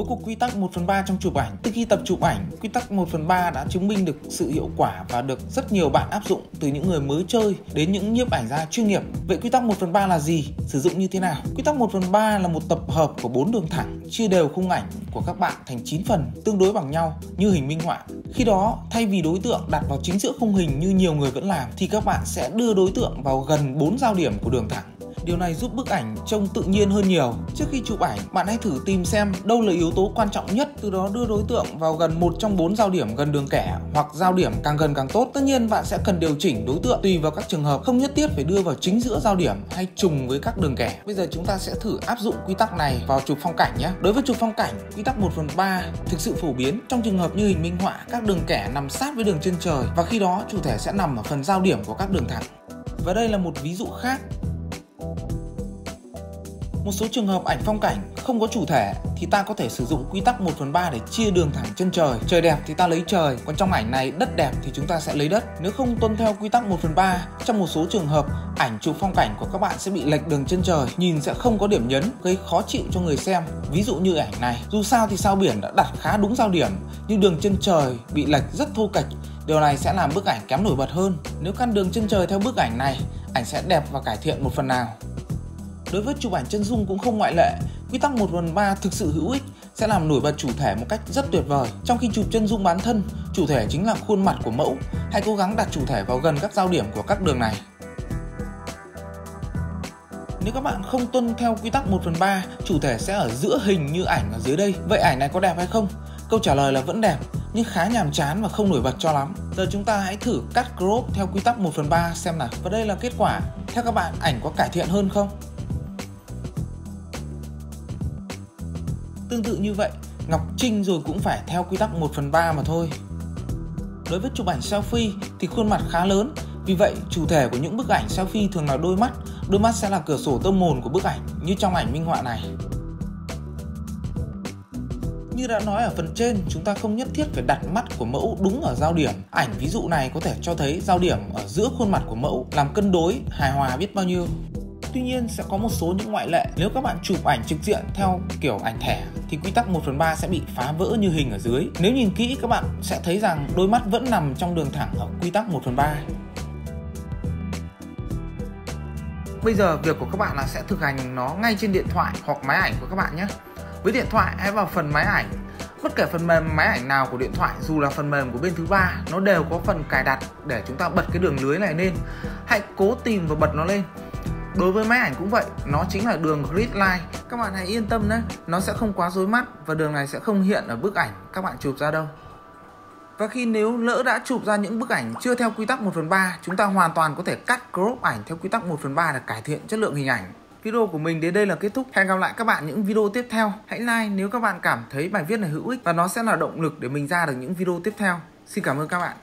vô cùng quy tắc 1/3 trong chụp ảnh. Từ khi tập chụp ảnh, quy tắc 1/3 đã chứng minh được sự hiệu quả và được rất nhiều bạn áp dụng, từ những người mới chơi đến những nhiếp ảnh gia chuyên nghiệp. Vậy quy tắc 1/3 là gì? Sử dụng như thế nào? Quy tắc 1/3 là một tập hợp của 4 đường thẳng chia đều khung ảnh của các bạn thành 9 phần tương đối bằng nhau như hình minh họa. Khi đó, thay vì đối tượng đặt vào chính giữa khung hình như nhiều người vẫn làm, thì các bạn sẽ đưa đối tượng vào gần 4 giao điểm của đường thẳng. Điều này giúp bức ảnh trông tự nhiên hơn nhiều. Trước khi chụp ảnh, bạn hãy thử tìm xem đâu là yếu tố quan trọng nhất, từ đó đưa đối tượng vào gần 1 trong 4 giao điểm gần đường kẻ, hoặc giao điểm càng gần càng tốt. Tất nhiên bạn sẽ cần điều chỉnh đối tượng tùy vào các trường hợp, không nhất thiết phải đưa vào chính giữa giao điểm hay trùng với các đường kẻ. Bây giờ chúng ta sẽ thử áp dụng quy tắc này vào chụp phong cảnh nhé. Đối với chụp phong cảnh, quy tắc 1/3 thực sự phổ biến. Trong trường hợp như hình minh họa, các đường kẻ nằm sát với đường chân trời và khi đó chủ thể sẽ nằm ở phần giao điểm của các đường thẳng. Và đây là một ví dụ khác. Một số trường hợp ảnh phong cảnh không có chủ thể thì ta có thể sử dụng quy tắc 1/3 để chia đường thẳng chân trời. Trời đẹp thì ta lấy trời, còn trong ảnh này đất đẹp thì chúng ta sẽ lấy đất. Nếu không tuân theo quy tắc 1/3, trong một số trường hợp, ảnh chụp phong cảnh của các bạn sẽ bị lệch đường chân trời, nhìn sẽ không có điểm nhấn, gây khó chịu cho người xem. Ví dụ như ảnh này, dù sao thì sao biển đã đặt khá đúng giao điểm, nhưng đường chân trời bị lệch rất thô kệch. Điều này sẽ làm bức ảnh kém nổi bật hơn. Nếu căn đường chân trời theo bức ảnh này, ảnh sẽ đẹp và cải thiện một phần nào. Đối với chụp ảnh chân dung cũng không ngoại lệ, quy tắc 1/3 thực sự hữu ích, sẽ làm nổi bật chủ thể một cách rất tuyệt vời. Trong khi chụp chân dung bán thân, chủ thể chính là khuôn mặt của mẫu, hãy cố gắng đặt chủ thể vào gần các giao điểm của các đường này. Nếu các bạn không tuân theo quy tắc 1/3, chủ thể sẽ ở giữa hình như ảnh ở dưới đây. Vậy ảnh này có đẹp hay không? Câu trả lời là vẫn đẹp, nhưng khá nhàm chán và không nổi bật cho lắm. Giờ chúng ta hãy thử cắt crop theo quy tắc 1/3 xem nào. Và đây là kết quả. Theo các bạn, ảnh có cải thiện hơn không? Tương tự như vậy, Ngọc Trinh rồi cũng phải theo quy tắc 1/3 mà thôi. Đối với chụp ảnh selfie thì khuôn mặt khá lớn, vì vậy chủ thể của những bức ảnh selfie thường là đôi mắt. Đôi mắt sẽ là cửa sổ tâm hồn của bức ảnh, như trong ảnh minh họa này. Như đã nói ở phần trên, chúng ta không nhất thiết phải đặt mắt của mẫu đúng ở giao điểm. Ảnh ví dụ này có thể cho thấy giao điểm ở giữa khuôn mặt của mẫu, làm cân đối, hài hòa biết bao nhiêu. Tuy nhiên sẽ có một số những ngoại lệ. Nếu các bạn chụp ảnh trực diện theo kiểu ảnh thẻ thì quy tắc 1/3 sẽ bị phá vỡ như hình ở dưới. Nếu nhìn kỹ các bạn sẽ thấy rằng đôi mắt vẫn nằm trong đường thẳng ở quy tắc 1/3. Bây giờ việc của các bạn là sẽ thực hành nó ngay trên điện thoại hoặc máy ảnh của các bạn nhé. Với điện thoại, hãy vào phần máy ảnh. Bất kể phần mềm máy ảnh nào của điện thoại, dù là phần mềm của bên thứ ba, nó đều có phần cài đặt để chúng ta bật cái đường lưới này lên. Hãy cố tìm và bật nó lên. Đối với máy ảnh cũng vậy, nó chính là đường grid line. Các bạn hãy yên tâm nhé, nó sẽ không quá rối mắt và đường này sẽ không hiện ở bức ảnh các bạn chụp ra đâu. Và khi nếu lỡ đã chụp ra những bức ảnh chưa theo quy tắc 1/3, chúng ta hoàn toàn có thể cắt crop ảnh theo quy tắc 1/3 để cải thiện chất lượng hình ảnh. Video của mình đến đây là kết thúc. Hẹn gặp lại các bạn những video tiếp theo. Hãy like nếu các bạn cảm thấy bài viết này hữu ích và nó sẽ là động lực để mình ra được những video tiếp theo. Xin cảm ơn các bạn.